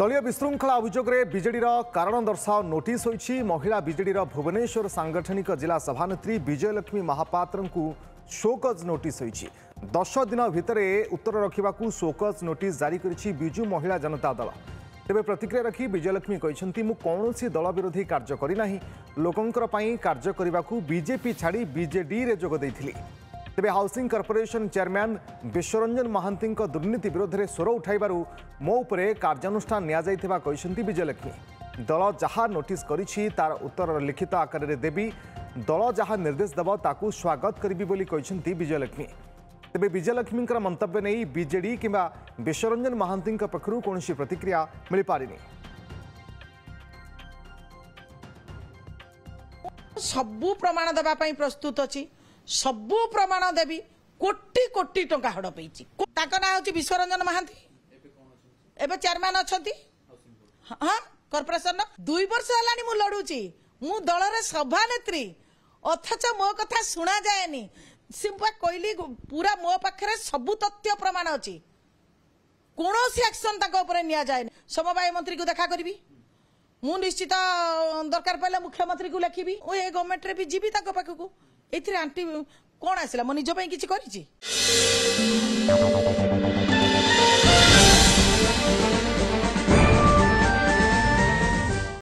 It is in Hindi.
दलीय विशृंखला अभियोग में बीजेडीर कारण दर्शाओ नोटिस होईछि। महिला बीजेडीर भुवनेश्वर सांगठनिक जिला सभानेत्री बिजयलक्ष्मी महापात्र को शोकज नोटिस होईछि। 10 दिन भितरे उत्तर रखिबाकू शोकज नोटिस जारी करिछि बिजू महिला जनता दल। तेबे प्रतिक्रिया रखी विजयलक्ष्मी कहिसंती, मु कोनोसी दल विरोधी कार्य करि नाही, लोकंकर पई कार्य करबाकू बीजेपी छाड़ी बीजेडी रे जोग दैथिली। तेबे housing corporation chairman Biswaranjan Mohanty दुर्नीति विरोध में स्वर उठाइबारु मो उपरे कार्यानुष्ठान निया जायथिबा कहिसंती विजयलक्ष्मी। दल जहाँ नोटिस करिछि तार उत्तर लिखित आकार में देबी, दल जहाँ निर्देश देब ताकू स्वागत करिबी बोली कहिसंती विजयलक्ष्मी। तेबे विजयलक्ष्मी मंतव्य नहीं बीजेडी किंबा बिश्वरंजन महांती पक्षरु कोनोसी प्रतिक्रिया मिल पारिनी। सबु प्रमाण देबा पई प्रस्तुत अछि, सबु प्रमाण देवी। कोटी कोटी टंका हड़पे ना बिश्वरंजन महांती एबे चेयरमैन अच्छा हाँ कॉर्पोरेशन दुई वर्ष है लड़ूची। मु दल सभानेत्री अथच मो कथा शुणा जाए कहली पूरा मो पाखे सबु तथ्य प्रमाण अच्छी। कौन एक्शन नि समवाय मंत्री को देखा करी मु निश्चित दरकार पड़े मुख्यमंत्री को लिखी गवर्नमेंट रे भी जीवी पाखक एथिर आंटी कौन आसला मो निजप किसी कर।